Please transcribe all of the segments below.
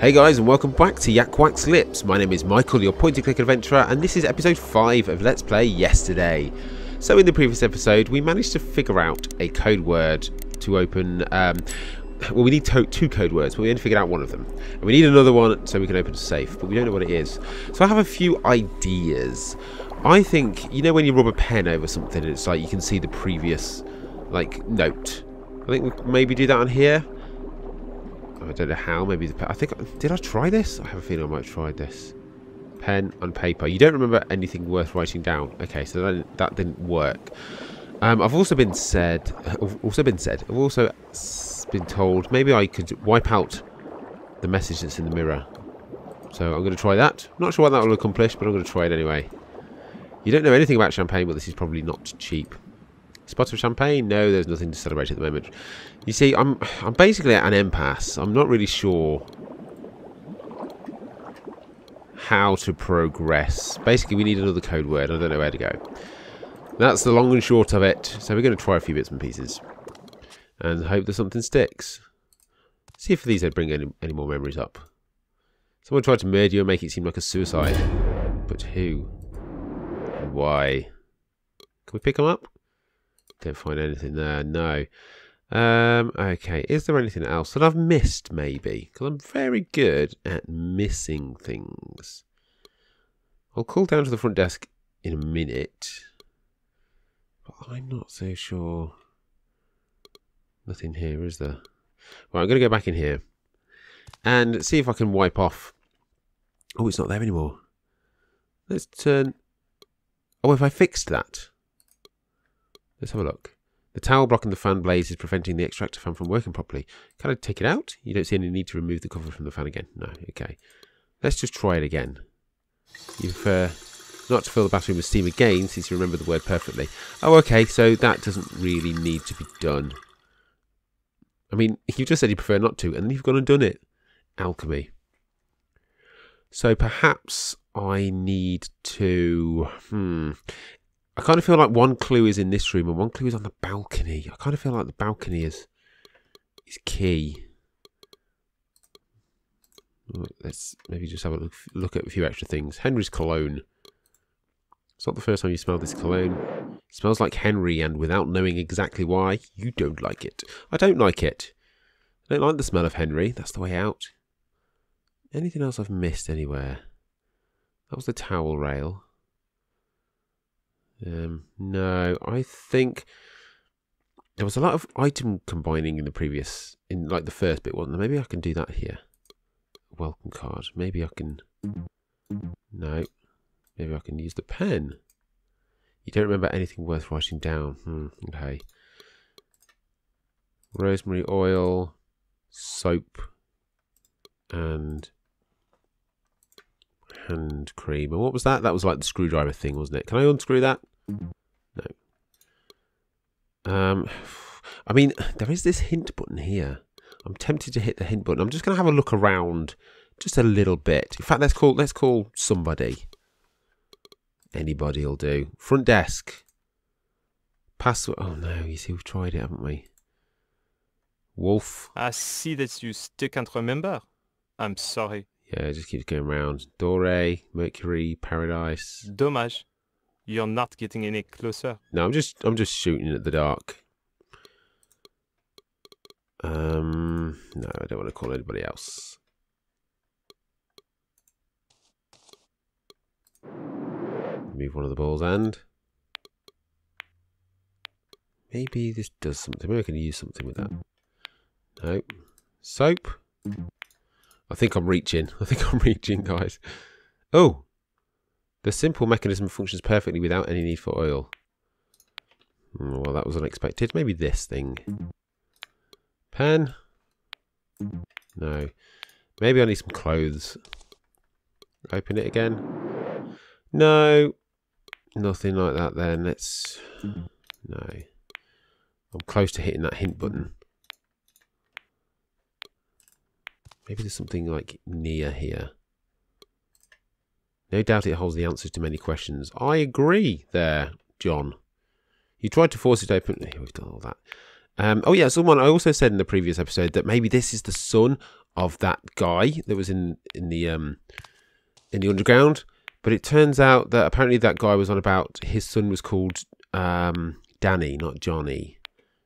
Hey guys, and welcome back to YakWaxLips. My name is Michael, your point-and-click adventurer, and this is episode 5 of Let's Play Yesterday. So in the previous episode, we managed to figure out a code word to open... well, we need two code words, but we only figured out one of them. And we need another one so we can open a safe, but we don't know what it is. So I have a few ideas. I think, you know when you rub a pen over something and it's like you can see the previous, like, note? I think we can maybe do that on here. I don't know how, maybe the pen. I think, did I try this? I have a feeling I might have tried this. Pen and paper. You don't remember anything worth writing down. Okay, so that didn't work. I've also been told maybe I could wipe out the message that's in the mirror. So I'm going to try that. I'm not sure what that will accomplish, but I'm going to try it anyway. You don't know anything about champagne, but this is probably not cheap. Spot of champagne? No, there's nothing to celebrate at the moment. You see, I'm basically at an impasse. I'm not really sure how to progress. Basically, we need another code word. I don't know where to go. That's the long and short of it. So we're going to try a few bits and pieces and hope that something sticks. See if these don't bring any more memories up. Someone tried to murder you and make it seem like a suicide. But who? And why? Can we pick them up? Don't find anything there, no. Okay, is there anything else that I've missed, maybe? Because I'm very good at missing things. I'll call down to the front desk in a minute. But I'm not so sure. Nothing here, is there? Right, I'm going to go back in here and see if I can wipe off. Oh, it's not there anymore. Let's turn... Oh, if I fixed that. Let's have a look. The towel blocking the fan blades is preventing the extractor fan from working properly. Can I take it out? You don't see any need to remove the cover from the fan again. No, okay. Let's just try it again. You prefer not to fill the battery with steam again since you remember the word perfectly. Oh, okay, so that doesn't really need to be done. I mean, you just said you prefer not to, and then you've gone and done it. Alchemy. So perhaps I need to... I kind of feel like one clue is in this room and one clue is on the balcony. I kind of feel like the balcony is key. Let's maybe just have a look at a few extra things. Henry's cologne. It's not the first time you smell this cologne. It smells like Henry, and without knowing exactly why, you don't like it. I don't like it. I don't like the smell of Henry. That's the way out. Anything else I've missed anywhere? That was the towel rail. No, I think there was a lot of item combining in the previous, in like the first bit, wasn't there? Maybe I can do that here. Welcome card. Maybe I can, no, maybe I can use the pen. You don't remember anything worth writing down. Okay. Rosemary oil, soap, and hand cream. And what was that? That was like the screwdriver thing, wasn't it? Can I unscrew that? No. I mean, there is this hint button here. I'm tempted to hit the hint button. I'm just going to have a look around just a little bit. In fact, let's call somebody. Anybody will do. Front desk. Password. Oh, no. You see, we've tried it, haven't we? Wolf. I see that you still can't remember. I'm sorry. Yeah, it just keeps going round. Doré, Mercury, Paradise. Dommage. You're not getting any closer. No, I'm just shooting at the dark. No, I don't want to call anybody else. Move one of the balls and maybe this does something. Maybe I can use something with that. No. Soap. I think I'm reaching. Guys. Oh. The simple mechanism functions perfectly without any need for oil. Well, that was unexpected. Maybe this thing. Pen? No. Maybe I need some clothes. Open it again. No. Nothing like that then. Let's... No. I'm close to hitting that hint button. Maybe there's something like near here. No doubt it holds the answers to many questions. I agree there, John. You tried to force it open. We've done all that. Oh yeah, someone, I also said in the previous episode that maybe this is the sun. of that guy that was in the underground. But it turns out that apparently that guy was on about his son was called Danny, not Johnny.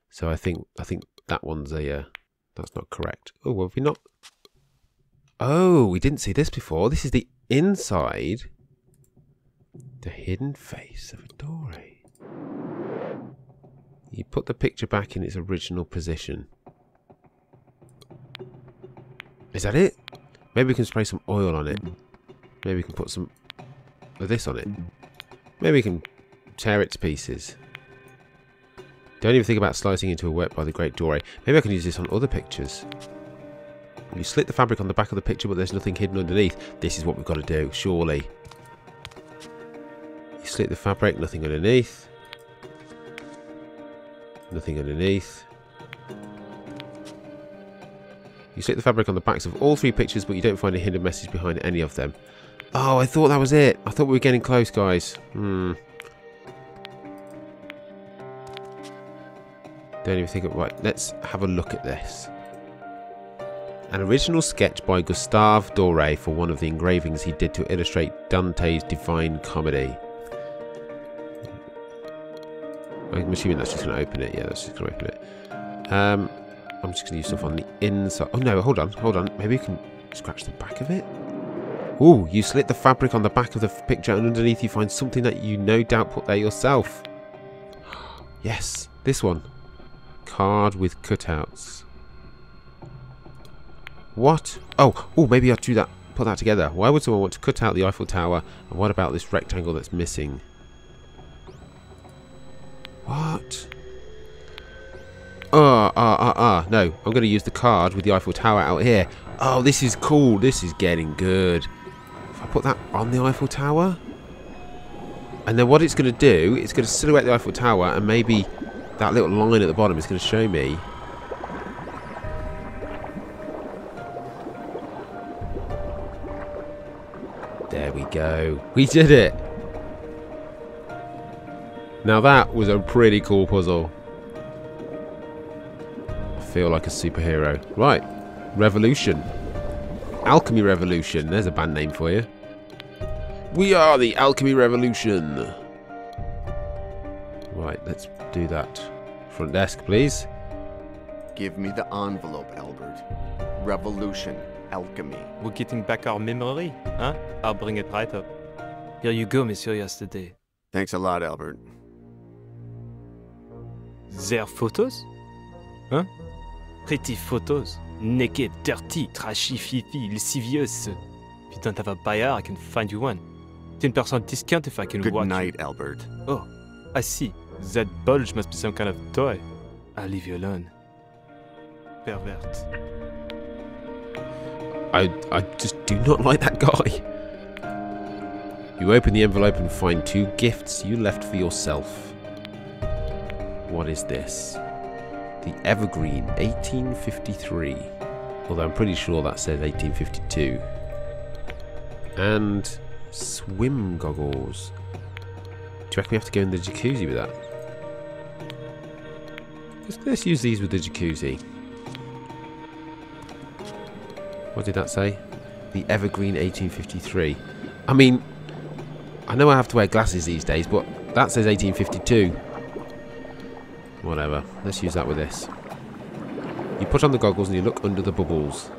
So I think that one's a that's not correct. Oh, have we not? Oh, we didn't see this before. This is the inside, the hidden face of Doré. You put the picture back in its original position. Is that it? Maybe we can spray some oil on it. Maybe we can put some of this on it. Maybe we can tear it to pieces. Don't even think about slicing into a work by the great Doré. Maybe I can use this on other pictures. You slit the fabric on the back of the picture, but there's nothing hidden underneath. This is what we've got to do, surely. You slit the fabric, nothing underneath. Nothing underneath. You slit the fabric on the backs of all three pictures, but you don't find a hidden message behind any of them. Oh, I thought that was it. I thought we were getting close, guys. Don't even think of it. Right, let's have a look at this. An original sketch by Gustave Doré for one of the engravings he did to illustrate Dante's Divine Comedy. I'm assuming that's just going to open it. Yeah, that's just going to open it. I'm just going to use stuff on the inside. Oh no, hold on. Maybe you can scratch the back of it? Ooh, you slit the fabric on the back of the picture and underneath you find something that you no doubt put there yourself. Yes, this one. Card with cutouts. What? Oh, maybe I'll do that. Put that together. Why would someone want to cut out the Eiffel Tower? And what about this rectangle that's missing? What? No. I'm going to use the card with the Eiffel Tower out here. Oh, this is cool. This is getting good. If I put that on the Eiffel Tower? And then what it's going to do, it's going to silhouette the Eiffel Tower and maybe that little line at the bottom is going to show me. There we go. We did it. Now that was a pretty cool puzzle. I feel like a superhero. Right. Revolution. Alchemy Revolution. There's a band name for you. We are the Alchemy Revolution. Right, let's do that. Front desk, please. Give me the envelope, Albert. Revolution. Alchemy. We're getting back our memory, huh? I'll bring it right up. Here you go, Monsieur Yesterday. Thanks a lot, Albert. Their photos? Huh? Pretty photos. Naked, dirty, trashy, filthy, lascivious. If you don't have a buyer, I can find you one. 10% discount if I can watch. Good night, Albert. Oh, I see. That bulge must be some kind of toy. I'll leave you alone. Pervert. I just do not like that guy. You open the envelope and find two gifts you left for yourself. What is this? The Evergreen, 1853. Although I'm pretty sure that says 1852. And swim goggles. Do you reckon we have to go in the jacuzzi with that? Let's use these with the jacuzzi. What did that say? The Evergreen 1853. I mean, I know I have to wear glasses these days, but that says 1852. Whatever. Let's use that with this. You put on the goggles and you look under the bubbles.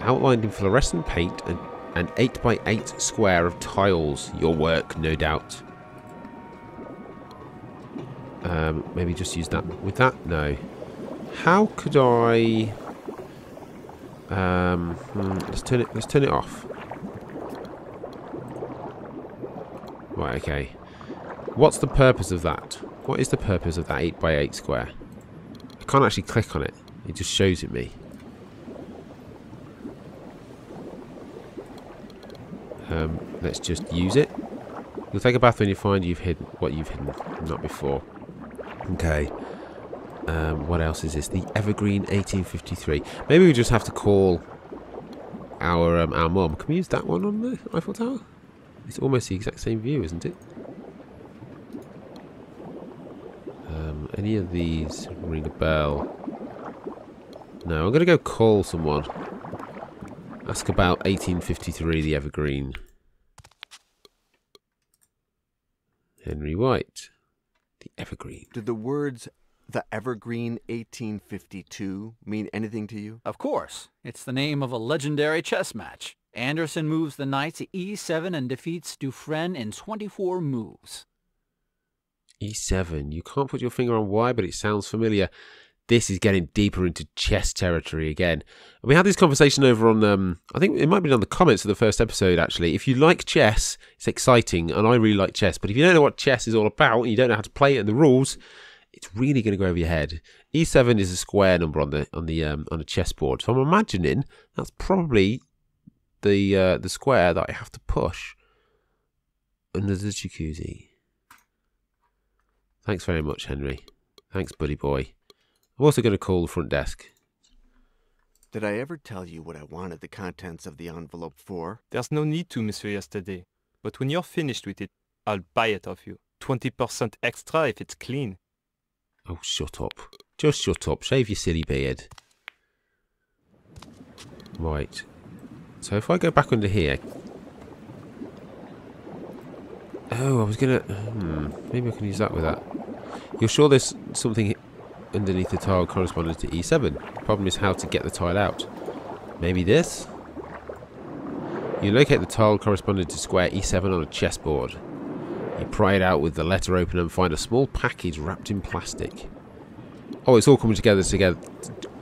Outlined in fluorescent paint, an 8x8 square of tiles. Your work, no doubt. Maybe just use that with that? No. How could I... Let's turn it off. Right, okay. What's the purpose of that? What is the purpose of that 8x8 square? I can't actually click on it. It just shows it me. Let's just use it. You'll take a bath when you find you've hidden what you've hidden, not before. Okay. What else is this? The Evergreen 1853. Maybe we just have to call our mum. Can we use that one on the Eiffel Tower? It's almost the exact same view, isn't it? Any of these ring a bell? No, I'm going to go call someone. Ask about 1853, the Evergreen. Henry White. The Evergreen. Did the words The Evergreen 1852 mean anything to you? Of course. It's the name of a legendary chess match. Anderson moves the knight to e7 and defeats Dufresne in 24 moves. e7. You can't put your finger on why, but it sounds familiar. This is getting deeper into chess territory again. And we had this conversation over on, I think it might have been on the comments of the first episode, actually. If you like chess, it's exciting, and I really like chess. But if you don't know what chess is all about, and you don't know how to play it and the rules, it's really going to go over your head. E7 is a square number on a chessboard. So I'm imagining that's probably the square that I have to push under the jacuzzi. Thanks very much, Henry. Thanks, buddy boy. I'm also going to call the front desk. Did I ever tell you what I wanted the contents of the envelope for? There's no need to, Monsieur Yesterday. But when you're finished with it, I'll buy it off you. 20% extra if it's clean. Oh, shut up. Just shut up. Shave your silly beard. Right. So if I go back under here... Oh, I was going to... maybe I can use that with that. You're sure there's something underneath the tile corresponding to E7. The problem is how to get the tile out. Maybe this? You locate the tile corresponding to square E7 on a chessboard. You pry it out with the letter opener and find a small package wrapped in plastic. Oh, it's all coming together.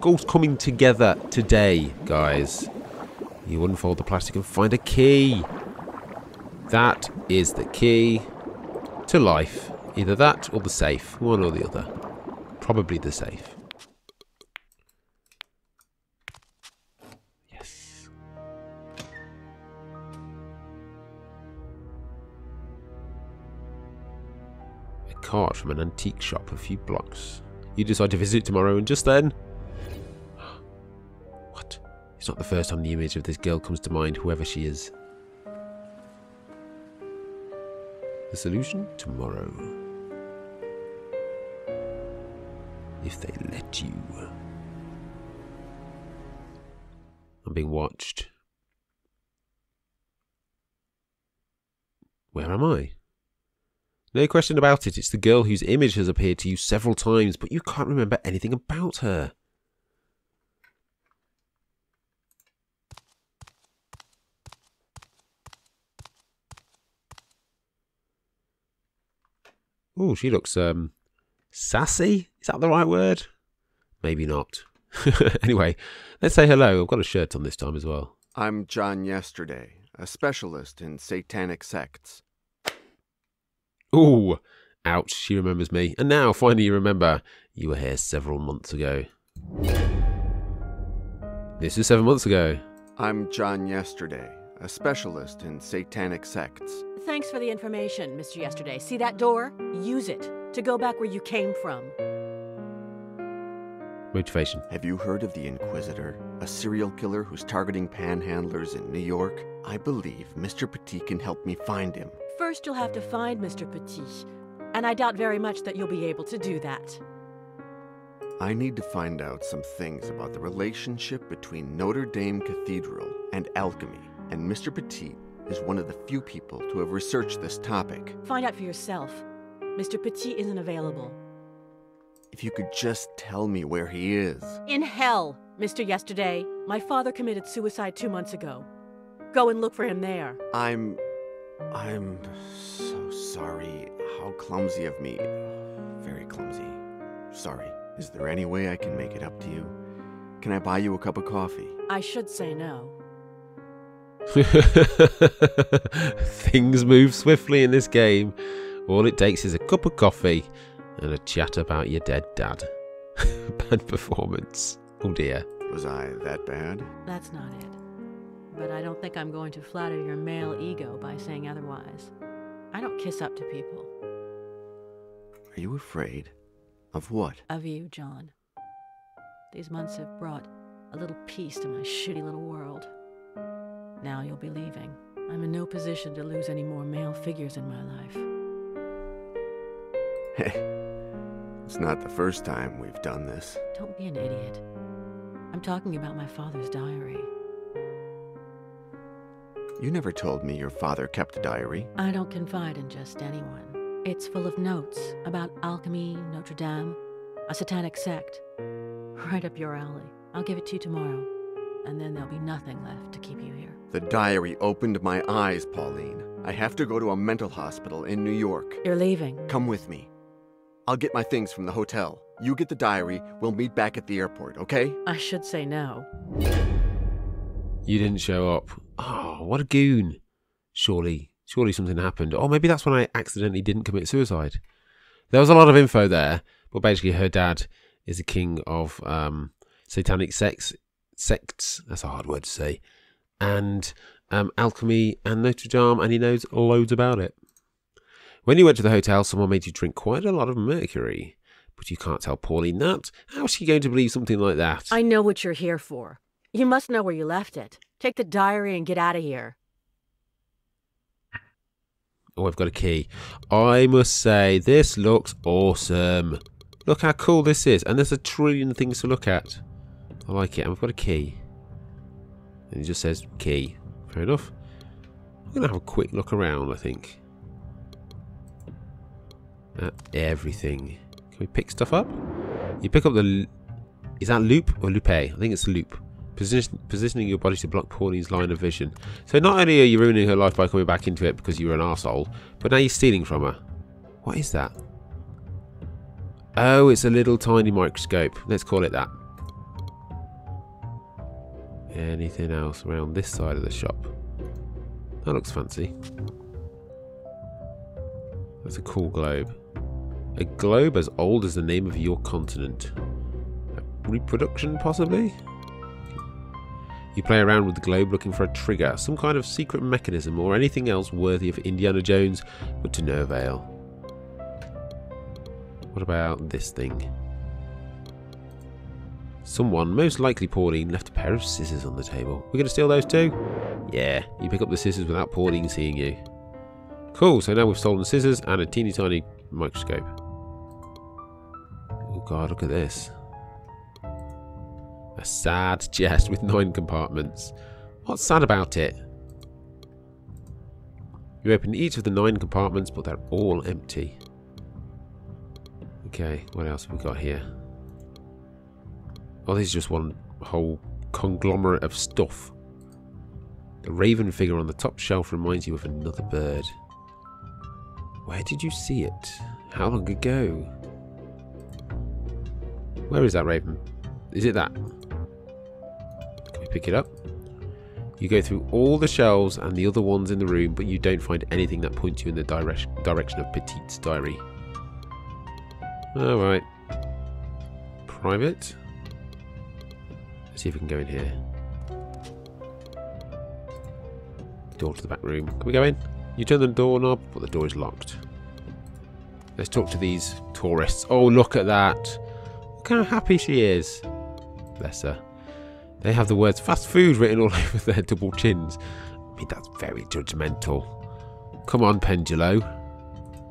All's coming together today, guys. You unfold the plastic and find a key. That is the key to life. Either that or the safe. One or the other. Probably the safe. Yes. A cart from an antique shop a few blocks. You decide to visit tomorrow, and just then... What? It's not the first time the image of this girl comes to mind, whoever she is. The solution? Tomorrow. If they let you. I'm being watched. Where am I? No question about it, it's the girl whose image has appeared to you several times, but you can't remember anything about her. Oh, she looks, sassy? Is that the right word? Maybe not. Anyway, let's say hello. I've got a shirt on this time as well. I'm John Yesterday, a specialist in satanic sects. Ooh, ouch, she remembers me. And now, finally you remember, you were here several months ago. This is 7 months ago. I'm John Yesterday, a specialist in satanic sects. Thanks for the information, Mr. Yesterday. See that door? Use it. To go back where you came from. Motivation. Have you heard of the Inquisitor? A serial killer who's targeting panhandlers in New York? I believe Mr. Petit can help me find him. First, you'll have to find Mr. Petit, and I doubt very much that you'll be able to do that. I need to find out some things about the relationship between Notre Dame Cathedral and alchemy, and Mr. Petit is one of the few people to have researched this topic. Find out for yourself. Mr. Petit isn't available. If you could just tell me where he is. In hell, Mr. Yesterday. My father committed suicide 2 months ago. Go and look for him there. I'm so sorry. How clumsy of me. Very clumsy. Sorry. Is there any way I can make it up to you? Can I buy you a cup of coffee? I should say no. Things move swiftly in this game. All it takes is a cup of coffee and a chat about your dead dad. Bad performance. Oh dear. Was I that bad? That's not it. But I don't think I'm going to flatter your male ego by saying otherwise. I don't kiss up to people. Are you afraid? Of what? Of you, John. These months have brought a little peace to my shitty little world. Now you'll be leaving. I'm in no position to lose any more male figures in my life. Hey, it's not the first time we've done this. Don't be an idiot. I'm talking about my father's diary. You never told me your father kept a diary. I don't confide in just anyone. It's full of notes about alchemy, Notre Dame, a satanic sect. Right up your alley. I'll give it to you tomorrow, and then there'll be nothing left to keep you here. The diary opened my eyes, Pauline. I have to go to a mental hospital in New York. You're leaving. Come with me. I'll get my things from the hotel. You get the diary, we'll meet back at the airport, okay? I should say no. You didn't show up. Oh, what a goon. Surely something happened. Or maybe that's when I accidentally didn't commit suicide. There was a lot of info there, but basically her dad is the king of satanic sects. That's a hard word to say. And alchemy and Notre Dame, and he knows loads about it. When you went to the hotel, someone made you drink quite a lot of mercury. But you can't tell Pauline that. How's she going to believe something like that? I know what you're here for. You must know where you left it. Take the diary and get out of here. Oh, I've got a key. I must say, this looks awesome. Look how cool this is. And there's a trillion things to look at. I like it. And I've got a key. And it just says key. Fair enough. I'm going to have a quick look around, I think. At everything. Can we pick stuff up? You pick up the... Is that loop or lupe? I think it's loop. Positioning your body to block Pauline's line of vision. So not only are you ruining her life by coming back into it because you were an arsehole, but now you're stealing from her. What is that? Oh, it's a little tiny microscope. Let's call it that. Anything else around this side of the shop? That looks fancy. That's a cool globe. A globe as old as the name of your continent. A reproduction, possibly? You play around with the globe looking for a trigger, some kind of secret mechanism or anything else worthy of Indiana Jones, but to no avail. What about this thing? Someone, most likely Pauline, left a pair of scissors on the table. We're going to steal those too? Yeah, you pick up the scissors without Pauline seeing you. Cool, so now we've stolen scissors and a teeny tiny microscope. Oh god, look at this. A sad chest with 9 compartments. What's sad about it? You open each of the 9 compartments, but they're all empty. Okay, what else have we got here? Oh, this is just one whole conglomerate of stuff. The raven figure on the top shelf reminds you of another bird. Where did you see it? How long ago? Where is that raven? Is it that? Can we pick it up? You go through all the shelves and the other ones in the room, but you don't find anything that points you in the direction of Petite's diary. Alright. Private. Let's see if we can go in here. Door to the back room. Can we go in? You turn the doorknob, but the door is locked. Let's talk to these tourists. Oh, look at that. Look how happy she is. Bless her. They have the words fast food written all over their double chins. I mean, that's very judgmental. Come on, Pendulo.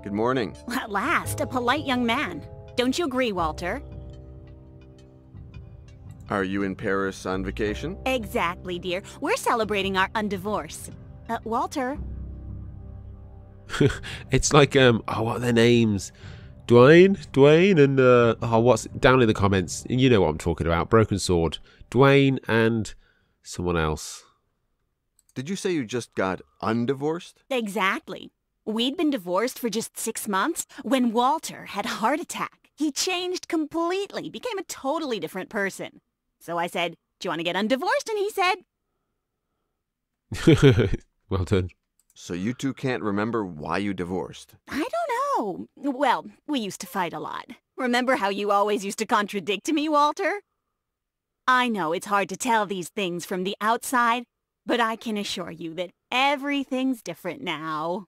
Good morning. At last, a polite young man. Don't you agree, Walter? Are you in Paris on vacation? Exactly, dear. We're celebrating our undivorce. Walter? It's like, oh, what are their names? Dwayne and, oh, what's down in the comments? You know what I'm talking about. Broken Sword. Dwayne and someone else. Did you say you just got undivorced? Exactly. We'd been divorced for just 6 months when Walter had a heart attack. He changed completely, became a totally different person. So I said, do you want to get undivorced? And he said... Well done. So you two can't remember why you divorced? I don't know. Well, we used to fight a lot. Remember how you always used to contradict me, Walter? I know it's hard to tell these things from the outside, but I can assure you that everything's different now.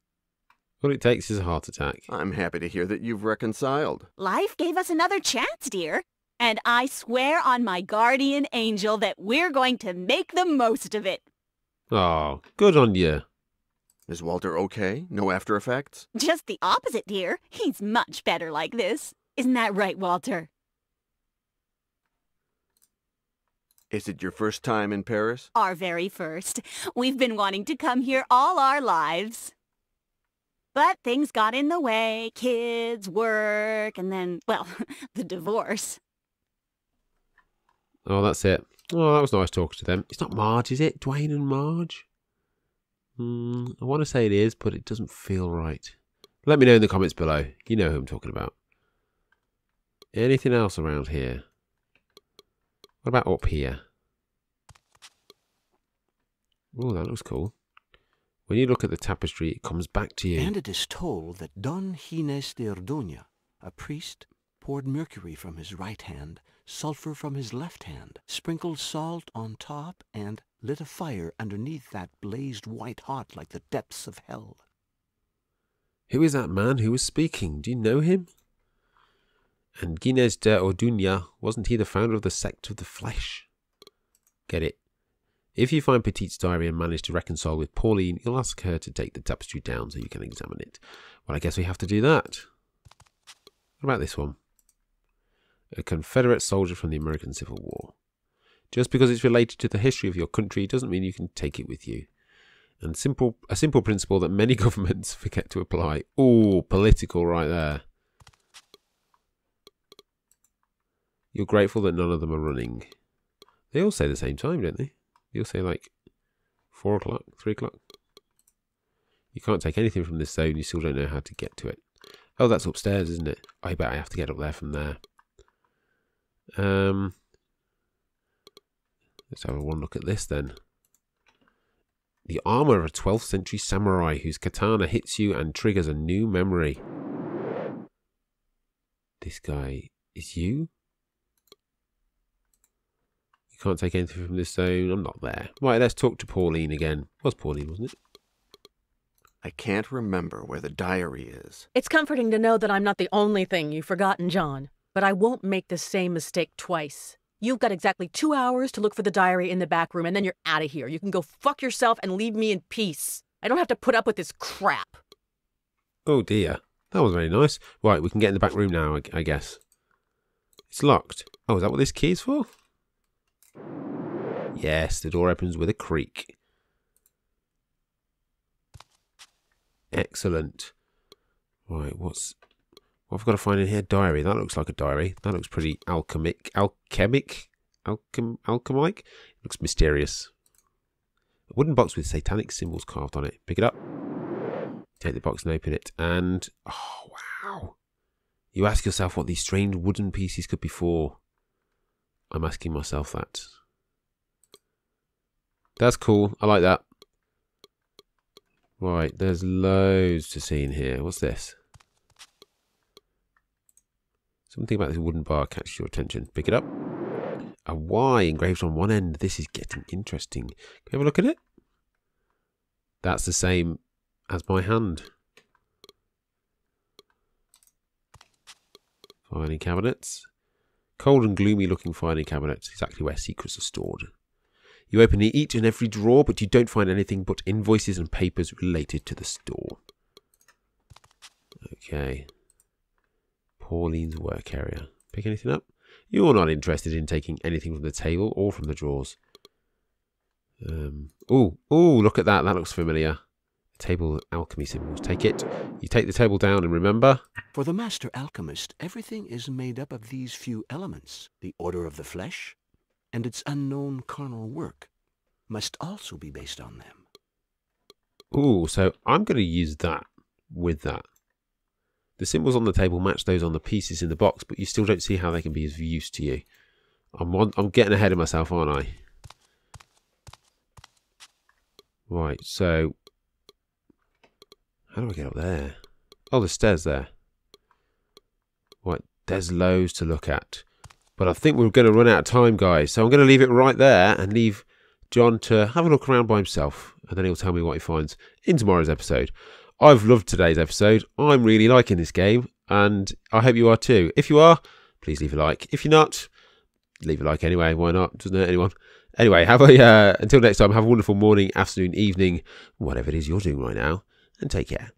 All it takes is a heart attack. I'm happy to hear that you've reconciled. Life gave us another chance, dear. And I swear on my guardian angel that we're going to make the most of it. Oh, good on you. Is Walter okay? No after effects? Just the opposite, dear. He's much better like this. Isn't that right, Walter? Is it your first time in Paris? Our very first. We've been wanting to come here all our lives. But things got in the way. Kids, work, and then, well, the divorce. Oh, that's it. Oh, that was nice talking to them. It's not Marge, is it? Dwayne and Marge? I want to say it is, but it doesn't feel right. Let me know in the comments below. You know who I'm talking about. Anything else around here? What about up here? Oh, that looks cool. When you look at the tapestry, it comes back to you. And it is told that Don Gines de Orduña, a priest, poured mercury from his right hand, sulfur from his left hand, sprinkled salt on top, and lit a fire underneath that blazed white hot like the depths of hell. Who is that man who was speaking? Do you know him? And Gines de Orduña, wasn't he the founder of the sect of the flesh? Get it? If you find Petite's diary and manage to reconcile with Pauline, you'll ask her to take the tapestry down so you can examine it. Well, I guess we have to do that. What about this one? A Confederate soldier from the American Civil War. Just because it's related to the history of your country doesn't mean you can take it with you. And a simple principle that many governments forget to apply. Ooh, political right there. You're grateful that none of them are running. They all say the same time, don't they? You'll say like 4 o'clock, 3 o'clock. You can't take anything from this zone. You still don't know how to get to it. Oh, that's upstairs, isn't it? I bet I have to get up there from there. Let's have one look at this then. The armor of a 12th century samurai whose katana hits you and triggers a new memory. This guy is you? Can't take anything from this zone. I'm not there. Right, let's talk to Pauline again. It was Pauline, wasn't it? I can't remember where the diary is. It's comforting to know that I'm not the only thing you've forgotten, John. But I won't make the same mistake twice. You've got exactly 2 hours to look for the diary in the back room, and then you're out of here. You can go fuck yourself and leave me in peace. I don't have to put up with this crap. Oh, dear. That was very nice. Right, we can get in the back room now, I guess. It's locked. Oh, is that what this key is for? Yes, the door opens with a creak. Excellent. Right, what have I got to find in here? Diary. That looks like a diary. That looks pretty alchemic. Alchemic? It looks mysterious. A wooden box with satanic symbols carved on it. Pick it up. Take the box and open it. And, oh, wow. You ask yourself what these strange wooden pieces could be for. I'm asking myself that. That's cool. I like that. Right, there's loads to see in here. What's this? Something about this wooden bar catches your attention. Pick it up. A Y engraved on one end. This is getting interesting. Can you have a look at it? That's the same as my hand. Filing cabinets. Cold and gloomy looking filing cabinets. Exactly where secrets are stored. You open each and every drawer, but you don't find anything but invoices and papers related to the store. Okay. Pauline's work area. Pick anything up? You're not interested in taking anything from the table or from the drawers. Oh, look at that. That looks familiar. Table of alchemy symbols. Take it. You take the table down and remember. For the master alchemist, everything is made up of these few elements. The order of the flesh and its unknown carnal work must also be based on them. Ooh, so I'm going to use that with that. The symbols on the table match those on the pieces in the box, but you still don't see how they can be of use to you. I'm getting ahead of myself, aren't I? Right, so how do I get up there? Oh, the stairs there. Right, there's loads to look at. But I think we're going to run out of time, guys. So I'm going to leave it right there and leave John to have a look around by himself. And then he'll tell me what he finds in tomorrow's episode. I've loved today's episode. I'm really liking this game. And I hope you are too. If you are, please leave a like. If you're not, leave a like anyway. Why not? Doesn't hurt anyone. Anyway, have a until next time, have a wonderful morning, afternoon, evening, whatever it is you're doing right now. And take care.